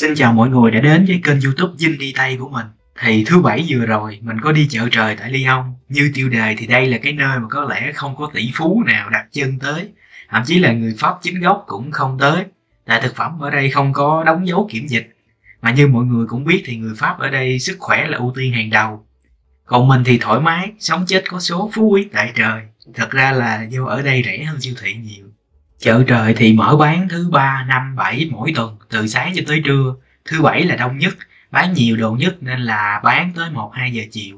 Xin chào mọi người đã đến với kênh YouTube Vinh Đi Tây của mình. Thì thứ bảy vừa rồi mình có đi chợ trời tại Lyon. Như tiêu đề thì đây là cái nơi mà có lẽ không có tỷ phú nào đặt chân tới, thậm chí là người Pháp chính gốc cũng không tới, tại thực phẩm ở đây không có đóng dấu kiểm dịch. Mà như mọi người cũng biết thì người Pháp ở đây sức khỏe là ưu tiên hàng đầu. Còn mình thì thoải mái, sống chết có số, phú quý tại trời. Thật ra là do ở đây rẻ hơn siêu thị nhiều. Chợ trời thì mở bán thứ 3, 5, 7 mỗi tuần, từ sáng cho tới trưa. Thứ 7 là đông nhất, bán nhiều đồ nhất nên là bán tới 1-2 giờ chiều.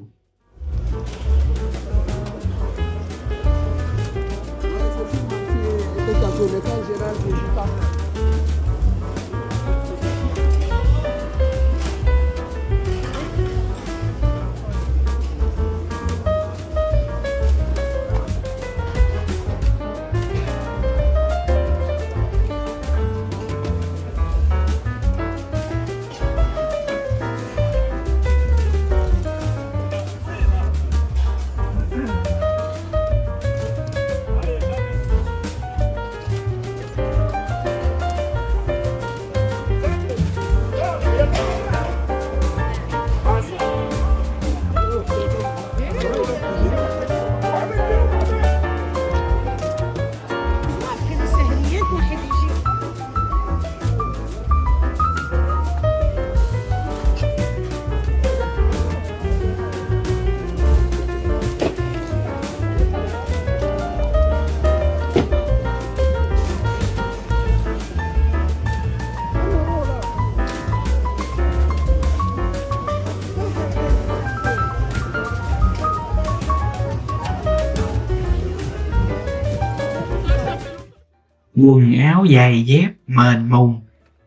Quần áo, giày, dép, mền, mùng,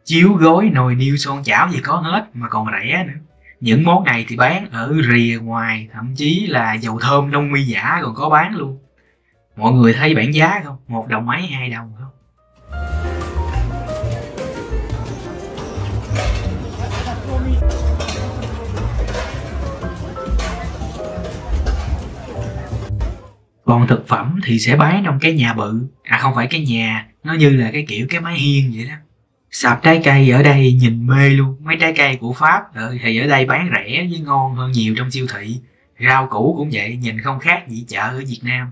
chiếu gối, nồi niêu, son chảo gì có hết mà còn rẻ nữa. Những món này thì bán ở rìa ngoài, thậm chí là dầu thơm đông mi giả còn có bán luôn. Mọi người thấy bảng giá không? 1 đồng mấy, 2 đồng không? Còn thực phẩm thì sẽ bán trong cái nhà bự, à không phải cái nhà, nó như là cái kiểu cái mái hiên vậy đó. Sạp trái cây ở đây nhìn mê luôn, mấy trái cây của Pháp thì ở đây bán rẻ với ngon hơn nhiều trong siêu thị. Rau củ cũng vậy, nhìn không khác gì chợ ở Việt Nam.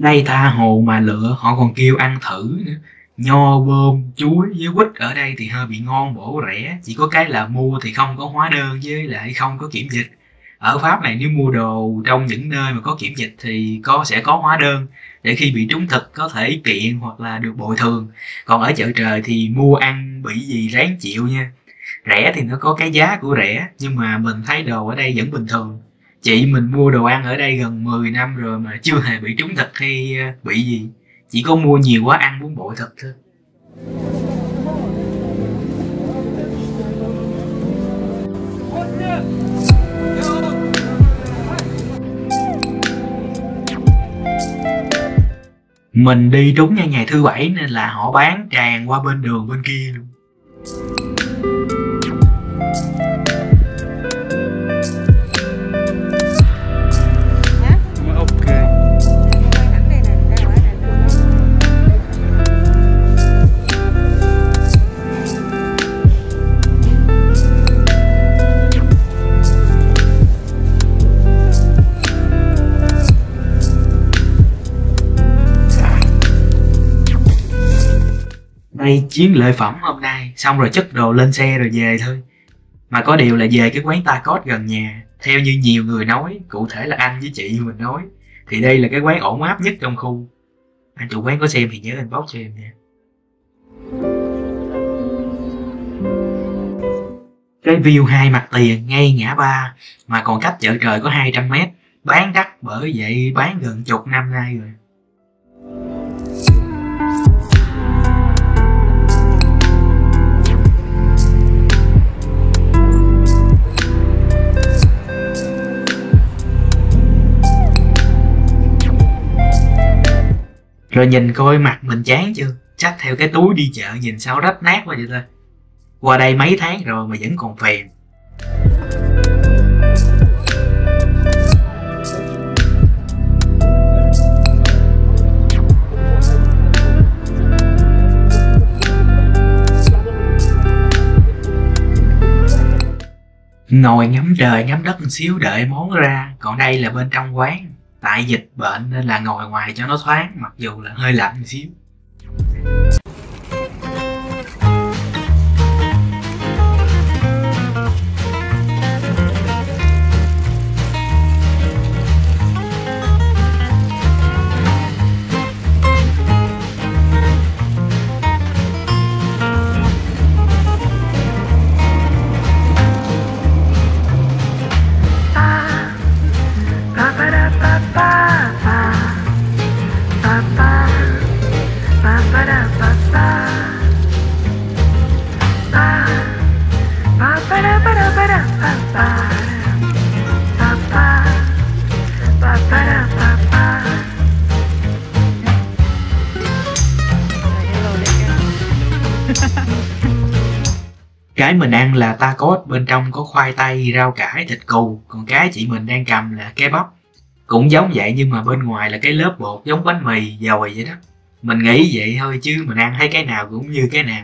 Đây tha hồ mà lựa, họ còn kêu ăn thử nữa. Nho, bơm, chuối với quýt ở đây thì hơi bị ngon bổ rẻ. Chỉ có cái là mua thì không có hóa đơn với lại không có kiểm dịch. Ở Pháp này nếu mua đồ trong những nơi mà có kiểm dịch thì sẽ có hóa đơn, để khi bị trúng thực có thể kiện hoặc là được bồi thường. Còn ở chợ trời thì mua ăn bị gì ráng chịu nha. Rẻ thì nó có cái giá của rẻ, nhưng mà mình thấy đồ ở đây vẫn bình thường. Chị mình mua đồ ăn ở đây gần 10 năm rồi mà chưa hề bị trúng thật hay bị gì. Chỉ có mua nhiều quá ăn muốn bội thật thôi. Mình đi trúng ngay ngày thứ bảy nên là họ bán tràn qua bên đường bên kia luôn. Chiến lợi phẩm hôm nay xong rồi chất đồ lên xe rồi về thôi. Mà có điều là về cái quán tacos gần nhà. Theo như nhiều người nói, cụ thể là anh với chị mình nói, thì đây là cái quán ổn áp nhất trong khu. Anh chủ quán có xem thì nhớ inbox cho em nha. Cái view hai mặt tiền ngay ngã ba, mà còn cách chợ trời có 200 m. Bán đắt bởi vậy bán gần chục năm nay rồi. Rồi nhìn coi mặt mình chán chưa? Chắc theo cái túi đi chợ nhìn sao rách nát quá vậy thôi. Qua đây mấy tháng rồi mà vẫn còn phèn. Ngồi ngắm trời ngắm đất một xíu đợi món ra. Còn đây là bên trong quán. Tại dịch bệnh nên là ngồi ngoài cho nó thoáng, mặc dù là hơi lạnh một xíu. Cái mình ăn là tacos, bên trong có khoai tây, rau cải, thịt cừu. Còn cái chị mình đang cầm là cái bắp. Cũng giống vậy nhưng mà bên ngoài là cái lớp bột giống bánh mì dồi vậy đó. Mình nghĩ vậy thôi chứ mình ăn thấy cái nào cũng như cái nào.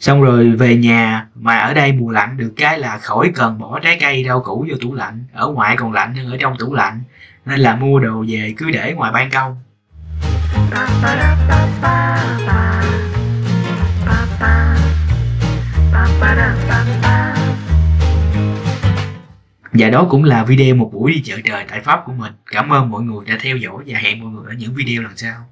Xong rồi về nhà, mà ở đây mùa lạnh được cái là khỏi cần bỏ trái cây rau củ vô tủ lạnh. Ở ngoài còn lạnh hơn ở trong tủ lạnh. Nên là mua đồ về cứ để ngoài ban công. Và đó cũng là video một buổi đi chợ trời tại Pháp của mình. Cảm ơn mọi người đã theo dõi và hẹn mọi người ở những video lần sau.